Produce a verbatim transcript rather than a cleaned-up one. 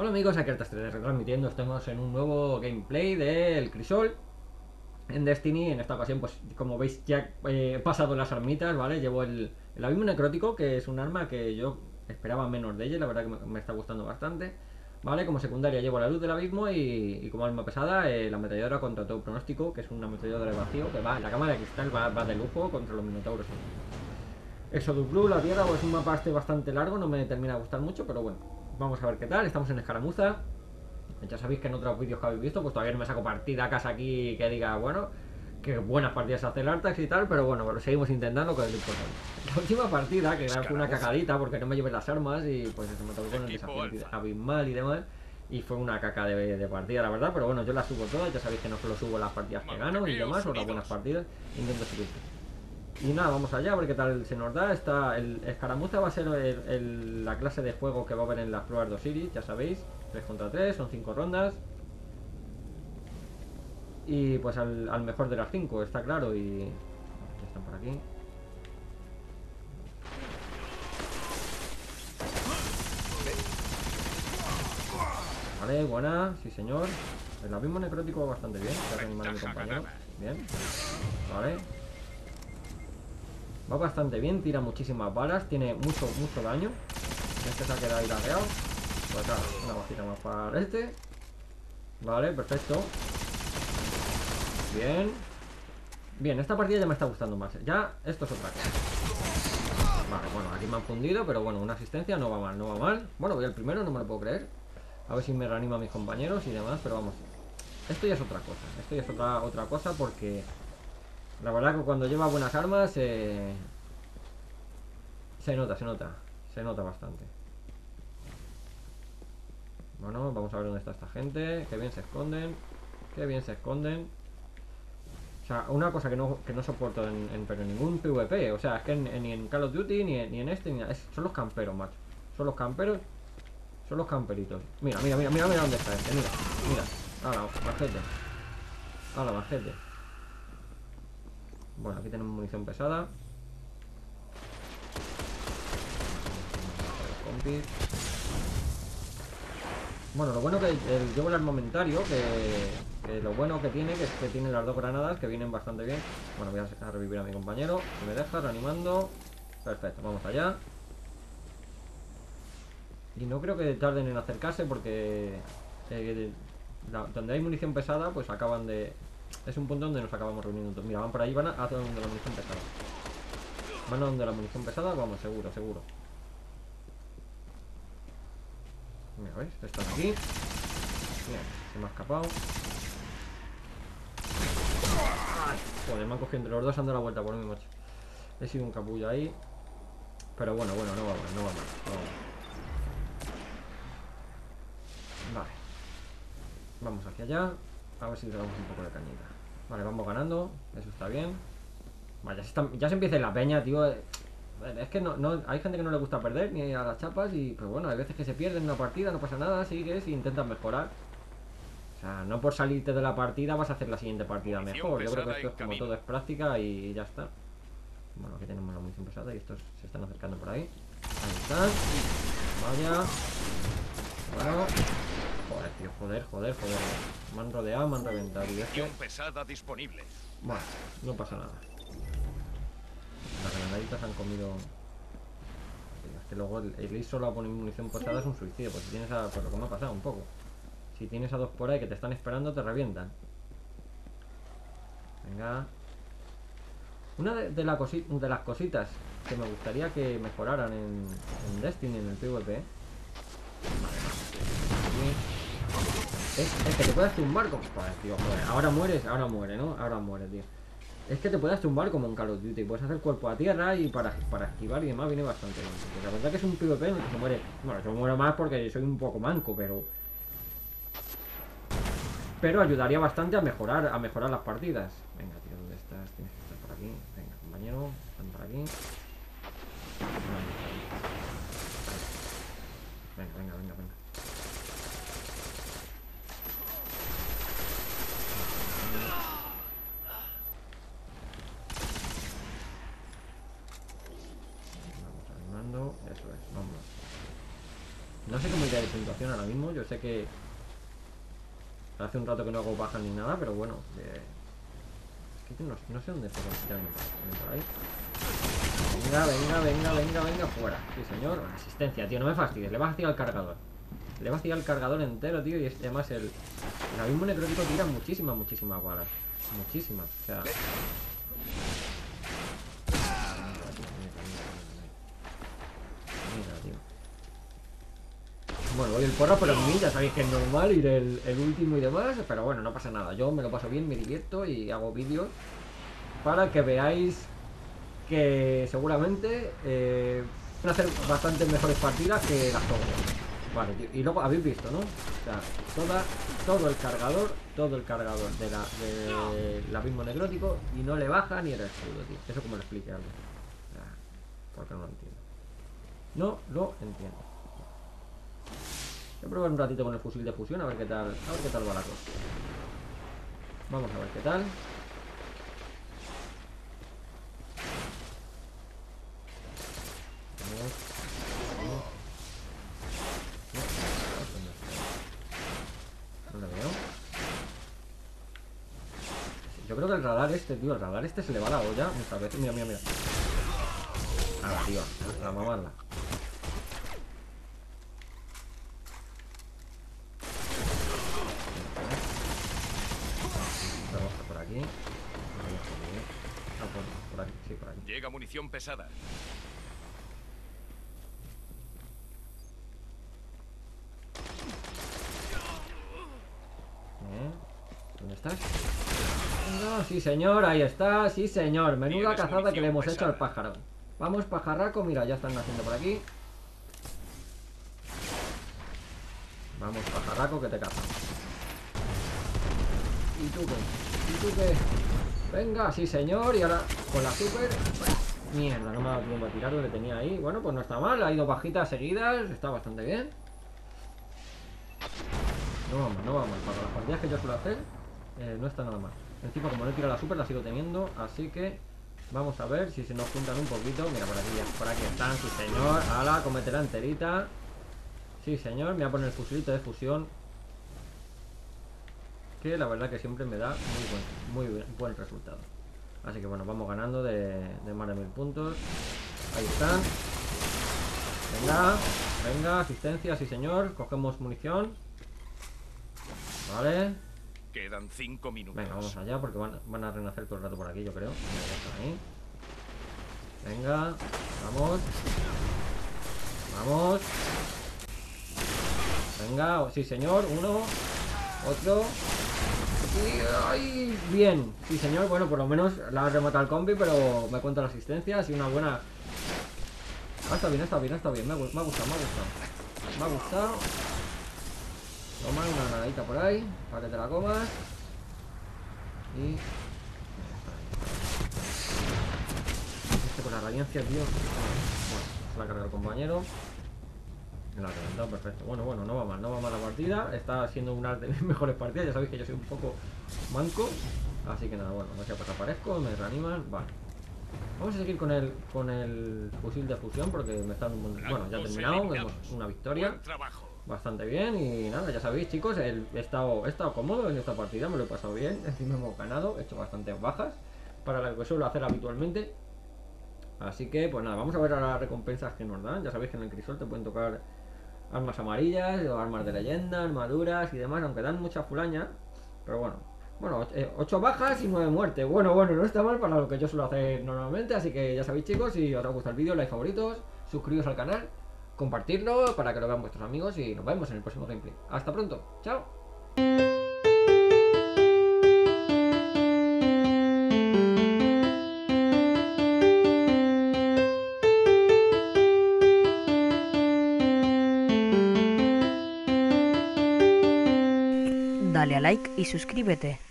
Hola amigos, aquí Artax tres D retransmitiendo. Estamos en un nuevo gameplay del Crisol en Destiny. En esta ocasión, pues como veis, ya he eh, pasado las armitas, ¿vale? Llevo el, el abismo necrótico, que es un arma que yo esperaba menos de ella. La verdad que me, me está gustando bastante, ¿vale? Como secundaria llevo la luz del abismo y, y como arma pesada eh, la metalladora contra todo pronóstico, que es una metalladora de vacío que va en la cámara de cristal, va, va de lujo contra los minotauros. Eso dupló la tierra, pues un mapa este bastante largo, no me termina de gustar mucho, pero bueno. Vamos a ver qué tal. Estamos en Escaramuza. Ya sabéis que en otros vídeos que habéis visto, pues todavía no me saco partida casa aquí que diga, bueno, que buenas partidas hace el Artax y tal, pero bueno, lo seguimos intentando, que es lo importante. La última partida, que era una cagadita porque no me llevé las armas y pues se me tocó con el desafío abismal y demás, y fue una caca de, de partida, la verdad, pero bueno, yo las subo todas. Ya sabéis que no solo subo las partidas que gano y demás, o las buenas partidas, intento subir. Y nada, vamos allá a ver qué tal se nos da. Esta, el escaramuza va a ser el, el, la clase de juego que va a haber en las pruebas de Osiris, ya sabéis, tres contra tres, son cinco rondas. Y pues al, al mejor de las cinco, está claro, y... ya están por aquí. Vale, buena, sí señor. El abismo necrótico va bastante bien, está animando a mi compañero. Bien, vale. Va bastante bien, tira muchísimas balas, tiene mucho, mucho daño. Este se ha quedado irradeado. Por acá, una bajita más para este. Vale, perfecto. Bien. Bien, esta partida ya me está gustando más. Ya, esto es otra cosa. Vale, bueno, aquí me han fundido, pero bueno, una asistencia no va mal, no va mal. Bueno, voy al primero, no me lo puedo creer. A ver si me reanima a mis compañeros y demás, pero vamos. Esto ya es otra cosa, esto ya es otra, otra cosa porque... la verdad que cuando lleva buenas armas eh... se nota, se nota, se nota bastante. Bueno, vamos a ver dónde está esta gente. Qué bien se esconden, qué bien se esconden. O sea, una cosa que no, que no soporto en, en pero ningún PvP. O sea, es que en, en, ni en Call of Duty, ni en, ni en este, ni en... son los camperos, macho. Son los camperos, son los camperitos. Mira, mira, mira, mira, mira dónde está este, mira, mira. Ahora, bajete. Ahora, bajete. Bueno, aquí tenemos munición pesada. Compis. Bueno, lo bueno que el, llevo el armamentario, que, que lo bueno que tiene, que es que tiene las dos granadas, que vienen bastante bien. Bueno, voy a, a revivir a mi compañero. Si me deja, reanimando. Perfecto, vamos allá. Y no creo que tarden en acercarse porque eh, la, donde hay munición pesada, pues acaban de... es un punto donde nos acabamos reuniendo todos. Mira, van por ahí, van a donde la munición pesada. Van a donde la munición pesada, vamos, seguro, seguro. Mira, ¿veis? Están aquí. Bien, se me ha escapado. Ay, joder, me han cogido entre los dos, han dado la vuelta por mi mocho. He sido un capullo ahí. Pero bueno, bueno, no va mal, no va mal, no va mal. Vale. Vamos hacia allá. A ver si le damos un poco de cañita. Vale, vamos ganando, eso está bien. Vale, ya se, está, ya se empieza en la peña, tío. Es que no, no, hay gente que no le gusta perder, ni a las chapas, y pero bueno, hay veces que se pierden una partida, no pasa nada, sigues e intentas mejorar. O sea, no por salirte de la partida vas a hacer la siguiente partida mejor. Yo creo que esto es como todo, es práctica y ya está. Bueno, aquí tenemos la munición pesada y estos se están acercando por ahí. Ahí están. Vaya. Bueno. Joder, tío, joder, joder, joder. Me han rodeado, me han reventado. Y es que... pesada disponible. Bueno, no pasa nada. Las granaditas han comido. Es que luego el, el ir solo a poner munición pesada es un suicidio. Pues si tienes a... por lo que me ha pasado un poco. Si tienes a dos por ahí que te están esperando, te revientan. Venga. Una de, de, la cosi... de las cositas que me gustaría que mejoraran en, en Destiny, en el PvP. Es, es que te puedas tumbar como... Joder, tío, joder. Ahora mueres, ahora muere, ¿no? Ahora muere, tío. Es que te puedas tumbar como en Call of Duty. Puedes hacer cuerpo a tierra y para, para esquivar y demás viene bastante bien. La verdad que es un PvP en el que se muere. Bueno, yo muero más porque soy un poco manco, pero... pero ayudaría bastante a mejorar, a mejorar las partidas. Venga, tío, ¿dónde estás? Tienes que estar por aquí. Venga, compañero, están por aquí. Venga, venga, venga, venga. de puntuación ahora mismo. Yo sé que hace un rato que no hago bajas ni nada, pero bueno. Eh, es que no, no sé dónde se consigue. Venga, venga, venga, venga, venga, fuera. Sí, señor. Asistencia, tío, no me fastidies. Le vas a tirar al cargador. Le vas a tirar al cargador entero, tío. Y además el, el abismo necrótico tira muchísimas, muchísimas balas. Muchísimas. O sea... Bueno, voy el porro, pero en mí ya sabéis que es normal ir el, el último y demás. Pero bueno, no pasa nada. Yo me lo paso bien, me divierto y hago vídeos para que veáis que seguramente eh, van a hacer bastantes mejores partidas que las todas. Vale, tío. Y luego habéis visto, ¿no? O sea, toda, todo el cargador, todo el cargador del de de, de abismo necrótico y no le baja ni el escudo, tío. Eso como lo explique algo. Ah, porque no lo entiendo. No lo entiendo. Voy a probar un ratito con el fusil de fusión, a ver qué tal, a ver qué tal va la cosa. Vamos a ver qué tal. No lo veo. Yo creo que el radar este, tío, el radar este se le va la olla muchas veces. Mira, mira, mira. Ah, tío, a mamarla. Llega munición pesada. ¿Eh? ¿Dónde estás? No, sí señor, ahí está, sí señor. Menuda cazada que le hemos pesada. hecho al pájaro. Vamos, pajarraco, mira, ya están naciendo por aquí. Vamos, pajarraco, que te cazan. ¿Y tú qué? ¿Y tú qué? Venga, sí señor, y ahora con la super... Mierda, no me ha dado tiempo a tirar lo que tenía ahí. Bueno, pues no está mal, ha ido bajitas seguidas, está bastante bien. No vamos, no vamos, para las partidas que yo suelo hacer eh, no está nada mal. Encima como no he tirado la super la sigo teniendo, así que vamos a ver si se nos juntan un poquito. Mira, por aquí, por aquí están, sí señor, ala, cómetela enterita. Sí señor, me voy a poner el fusilito de fusión, que la verdad que siempre me da muy buen, muy buen resultado. Así que bueno, vamos ganando de, de más de mil puntos. Ahí están. Venga, venga, asistencia, sí señor. Cogemos munición. Vale. Quedan cinco minutos. Venga, vamos allá porque van, van a renacer todo el rato por aquí, yo creo. Ahí. Venga, vamos. Vamos. Venga, sí señor, uno. Otro. ¡Ay! Bien, sí señor, bueno, por lo menos la ha rematado el combi, pero me cuenta la asistencia, ha sido una buena... Ah, está bien, está bien, está bien, me ha, me ha gustado, me ha gustado. Me ha gustado. Toma una granadita por ahí, para que te la comas. Y... Este con la radiancia, tío. Bueno, se la ha cargado el compañero. La reventado, perfecto. Bueno, bueno, no va mal, no va mal la partida. Está siendo una de mis mejores partidas. Ya sabéis que yo soy un poco manco. Así que nada, bueno, no sé, pues aparezco, me reaniman, vale. Vamos a seguir con el con el fusil de fusión porque me están... Bueno, ya he terminado, hemos una victoria. Bastante bien y nada, ya sabéis chicos, el, he, estado, he estado cómodo en esta partida, me lo he pasado bien. Encima hemos ganado, he hecho bastantes bajas para lo que suelo hacer habitualmente. Así que, pues nada, vamos a ver ahora las recompensas que nos dan. Ya sabéis que en el Crisol te pueden tocar armas amarillas, o armas de leyenda, armaduras y demás, aunque dan mucha fulaña. Pero bueno, bueno, ocho bajas y nueve muertes. Bueno, bueno, no está mal para lo que yo suelo hacer normalmente. Así que ya sabéis chicos, si os ha gustado el vídeo, like, favoritos, suscribiros al canal, compartirlo para que lo vean vuestros amigos y nos vemos en el próximo gameplay. Hasta pronto, chao. Dale a like y suscríbete.